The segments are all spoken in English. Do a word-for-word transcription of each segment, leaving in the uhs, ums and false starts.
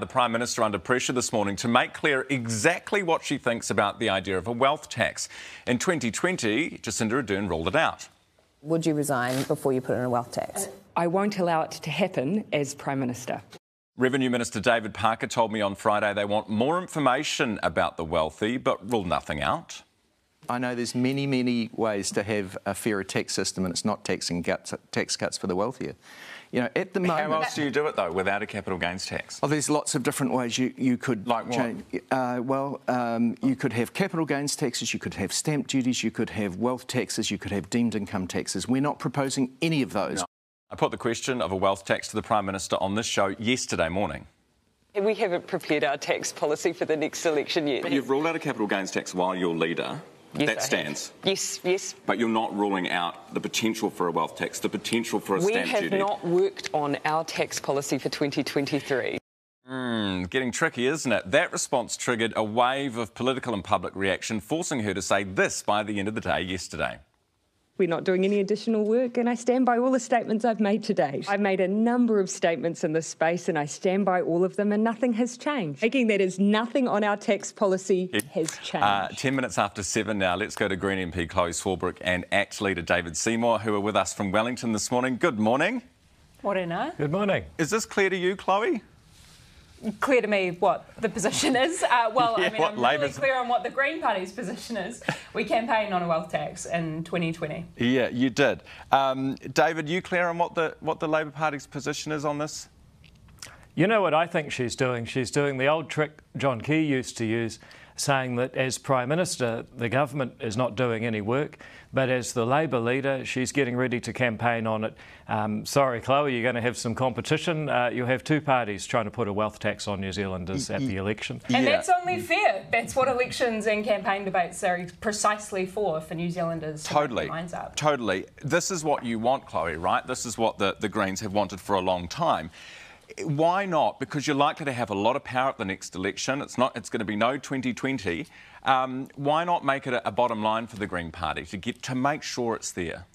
the Prime Minister under pressure this morning to make clear exactly what she thinks about the idea of a wealth tax. In twenty twenty, Jacinda Ardern rolled it out. Would you resign before you put in a wealth tax? I won't allow it to happen as Prime Minister. Revenue Minister David Parker told me on Friday they want more information about the wealthy, but rule nothing out. I know there's many, many ways to have a fairer tax system, and it's not taxing guts, tax cuts for the wealthier. You know, at the moment... How else do you do it, though, without a capital gains tax? Oh, there's lots of different ways you, you could... Like what? Change, uh, well, um, you could have capital gains taxes, you could have stamp duties, you could have wealth taxes, you could have deemed income taxes. We're not proposing any of those. No. I put the question of a wealth tax to the Prime Minister on this show yesterday morning. We haven't prepared our tax policy for the next election yet. But you've ruled out a capital gains tax while you're leader. Yes, that I stands. Have. Yes, yes. But you're not ruling out the potential for a wealth tax, the potential for a we stamp duty. We have not worked on our tax policy for twenty twenty-three. Mm, getting tricky, isn't it? That response triggered a wave of political and public reaction, forcing her to say this by the end of the day yesterday. We're not doing any additional work, and I stand by all the statements I've made to date. I've made a number of statements in this space, and I stand by all of them, and nothing has changed. Thinking that is nothing on our tax policy yeah. has changed. Uh, ten minutes after seven now, let's go to Green M P Chloe Swarbrick and ACT leader David Seymour, who are with us from Wellington this morning. Good morning. Morena. Good morning. Is this clear to you, Chloe? Clear to me what the position is. Uh, well, yeah, I mean, I'm Labor's... really clear on what the Green Party's position is. We campaigned on a wealth tax in twenty twenty. Yeah, you did. Um, David, you clear on what the what the Labor Party's position is on this? You know what I think she's doing? She's doing the old trick John Key used to use, saying that as Prime Minister, the government is not doing any work, but as the Labour leader, she's getting ready to campaign on it. Um, sorry, Chloe, you're going to have some competition. Uh, you'll have two parties trying to put a wealth tax on New Zealanders at the election. And yeah. that's only fair. That's what elections and campaign debates are precisely for, for New Zealanders to totally. Make their minds up. Totally. This is what you want, Chloe, right? This is what the, the Greens have wanted for a long time. Why not? Because you're likely to have a lot of power at the next election. It's not. It's going to be no twenty twenty. Um, why not make it a, a bottom line for the Green Party to get to make sure it's there?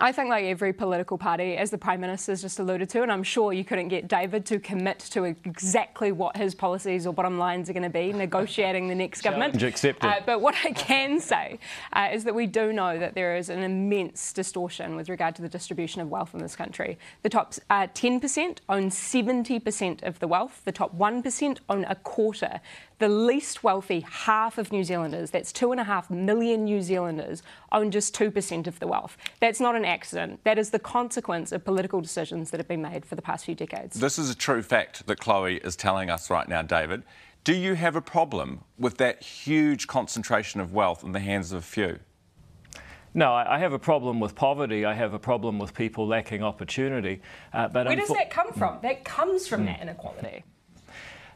I think like every political party, as the Prime Minister's just alluded to, and I'm sure you couldn't get David to commit to exactly what his policies or bottom lines are going to be negotiating the next government. Uh, but what I can say uh, is that we do know that there is an immense distortion with regard to the distribution of wealth in this country. The top ten percent uh, own seventy percent of the wealth, the top one percent own a quarter. The least wealthy half of New Zealanders, that's two and a half million New Zealanders, own just two percent of the wealth. That's not an accident. That is the consequence of political decisions that have been made for the past few decades. This is a true fact that Chloe is telling us right now, David. Do you have a problem with that huge concentration of wealth in the hands of a few? No, I have a problem with poverty. I have a problem with people lacking opportunity. Uh, but Where does that come from? That comes from mm. that inequality.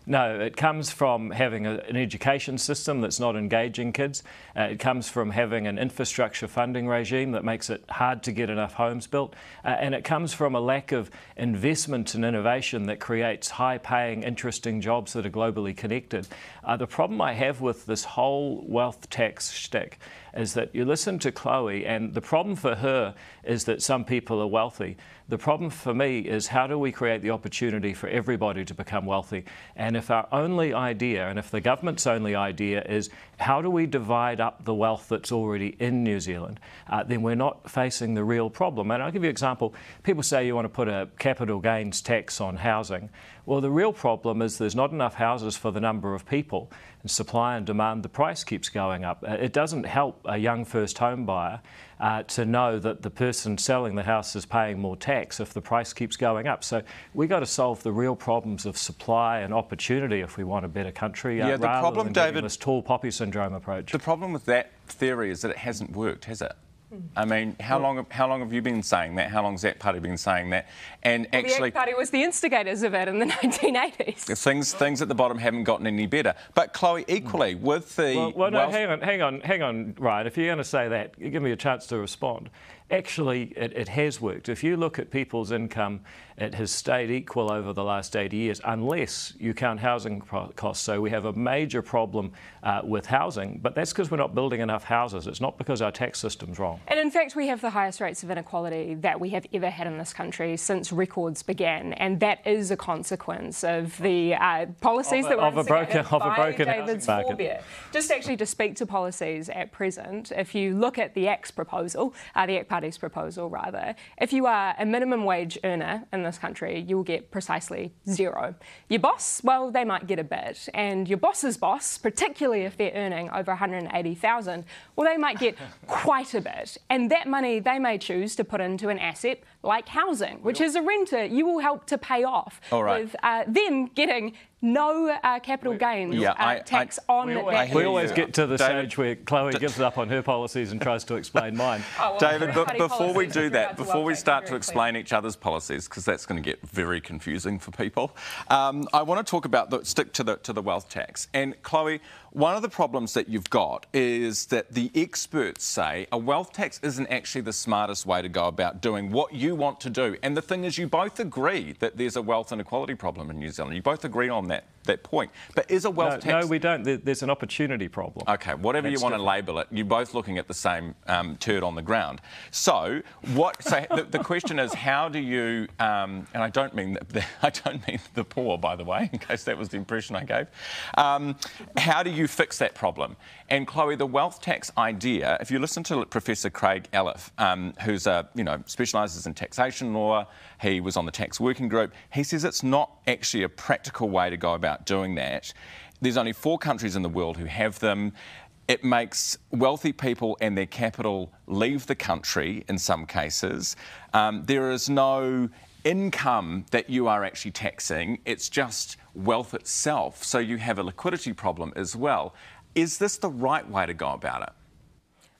No, it comes from having a, an education system that's not engaging kids. Uh, it comes from having an infrastructure funding regime that makes it hard to get enough homes built. Uh, and it comes from a lack of investment and innovation that creates high-paying, interesting jobs that are globally connected. Uh, the problem I have with this whole wealth tax shtick is that you listen to Chloe, and the problem for her is that some people are wealthy. The problem for me is how do we create the opportunity for everybody to become wealthy? And if our only idea, and if the government's only idea is how do we divide up the wealth that's already in New Zealand, uh, then we're not facing the real problem. And I'll give you an example. People say you want to put a capital gains tax on housing. Well, the real problem is there's not enough houses for the number of people. And supply and demand, the price keeps going up. It doesn't help a young first home buyer uh, to know that the person selling the house is paying more tax if the price keeps going up. So we've got to solve the real problems of supply and opportunity if we want a better country, uh, yeah, the rather problem, than David, this tall poppy syndrome approach. The problem with that theory is that it hasn't worked, has it? I mean, how long, how long have you been saying that? How long has that party been saying that? And well, actually, the A C T Party was the instigators of it in the nineteen eighties. Things, things at the bottom haven't gotten any better. But Chloe, equally with the well, well no, wealth... hang on, hang on, hang on, Ryan. If you're going to say that, give me a chance to respond. actually it, it has worked. If you look at people's income, it has stayed equal over the last eighty years, unless you count housing costs. So we have a major problem uh, with housing, but that's because we're not building enough houses. It's not because our tax system's wrong. And in fact, we have the highest rates of inequality that we have ever had in this country since records began, and that is a consequence of the uh, policies of a, that were instigated by David's forebear. Just actually to speak to policies at present, if you look at the A C T's proposal, uh, the A C T Party proposal rather, if you are a minimum wage earner in this country, you'll get precisely zero. Your boss, well, they might get a bit, and your boss's boss, particularly if they're earning over one hundred eighty thousand dollars, well, they might get quite a bit, and that money they may choose to put into an asset like housing, which as a renter you will help to pay off, all right, with uh, them getting no uh, capital gains yeah, uh, I, tax I, on... We always, we always get to the David, stage where Chloe gives up on her policies and tries to explain mine. Oh, well, David, but before we do that, before we start to explain each other's policies, because that's going to get very confusing for people, um, I want to talk about the... stick to the, to the wealth tax. And Chloe, one of the problems that you've got is that the experts say a wealth tax isn't actually the smartest way to go about doing what you want to do. And the thing is, you both agree that there's a wealth inequality problem in New Zealand. You both agree on that, that point. But is a wealth no, tax... No, we don't. There, there's an opportunity problem. OK, whatever you want different. to label it, you're both looking at the same um, turd on the ground. So what? So the, the question is, how do you... Um, and I don't, mean the, I don't mean the poor, by the way, in case that was the impression I gave. Um, how do you... You fix that problem. And Chloe, the wealth tax idea, if you listen to Professor Craig Eliff, um, who's a, you know, specialises in taxation law, he was on the tax working group, he says it's not actually a practical way to go about doing that. There's only four countries in the world who have them. It makes wealthy people and their capital leave the country in some cases. Um, there is no income that you are actually taxing, it's just wealth itself. So you have a liquidity problem as well. Is this the right way to go about it?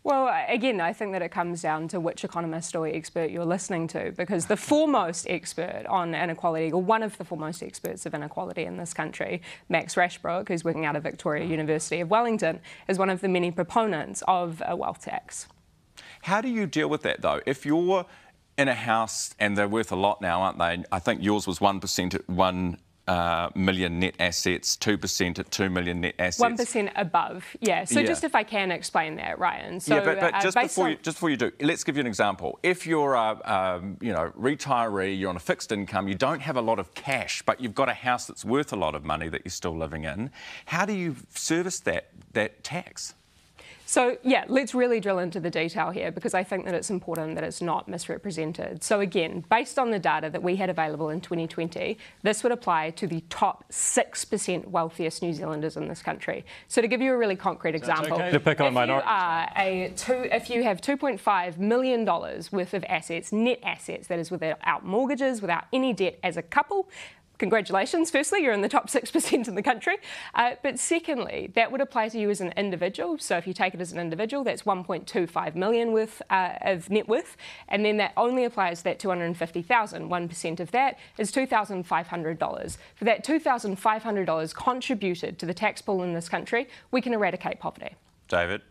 Well, again, I think that it comes down to which economist or expert you're listening to, because the foremost expert on inequality, or one of the foremost experts of inequality in this country, Max Rashbrook, who's working out of Victoria University of Wellington, is one of the many proponents of a wealth tax. How do you deal with that, though? If you're in a house, and they're worth a lot now, aren't they? I think yours was one percent at one uh, million net assets, two percent at two million net assets. one percent above, yeah. So yeah. just if I can explain that, Ryan. So, yeah, but, but uh, just, before on... you, just before you do, let's give you an example. If you're a um, you know, retiree, you're on a fixed income, you don't have a lot of cash, but you've got a house that's worth a lot of money that you're still living in, how do you service that, that tax? So, yeah, let's really drill into the detail here, because I think that it's important that it's not misrepresented. So, again, based on the data that we had available in twenty twenty, this would apply to the top six percent wealthiest New Zealanders in this country. So, to give you a really concrete example, okay to pick on if, minorities. You are a two, if you have two point five million dollars worth of assets, net assets, that is without mortgages, without any debt as a couple, congratulations, firstly, you're in the top six percent in the country. Uh, but secondly, that would apply to you as an individual. So if you take it as an individual, that's one point two five million dollars worth uh, of net worth. And then that only applies to that two hundred fifty thousand dollars. one percent of that is two thousand five hundred dollars. For that two thousand five hundred dollars contributed to the tax pool in this country, we can eradicate poverty. David?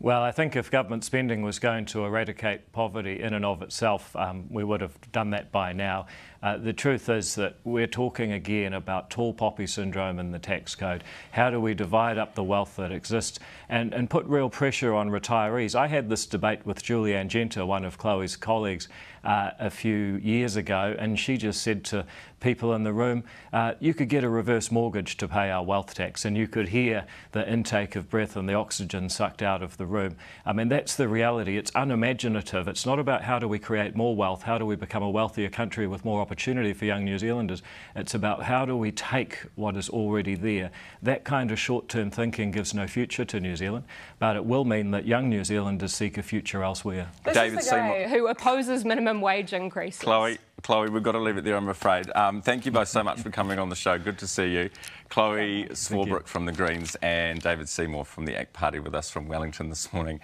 Well, I think if government spending was going to eradicate poverty in and of itself, um, we would have done that by now. Uh, the truth is that we're talking again about tall poppy syndrome in the tax code. How do we divide up the wealth that exists and, and put real pressure on retirees? I had this debate with Julianne Genta, one of Chloe's colleagues, uh, a few years ago, and she just said to people in the room, uh, you could get a reverse mortgage to pay our wealth tax, and you could hear the intake of breath and the oxygen sucked out of the room. I mean, that's the reality. It's unimaginative. It's not about how do we create more wealth, how do we become a wealthier country with more opportunity for young New Zealanders. It's about how do we take what is already there. That kind of short-term thinking gives no future to New Zealand, but it will mean that young New Zealanders seek a future elsewhere. This David is the guy who opposes minimum wage increases. Chloe. Chloe, we've got to leave it there, I'm afraid. Um, thank you both so much for coming on the show. Good to see you. Chloe Swarbrick from the Greens and David Seymour from the A C T Party with us from Wellington this morning.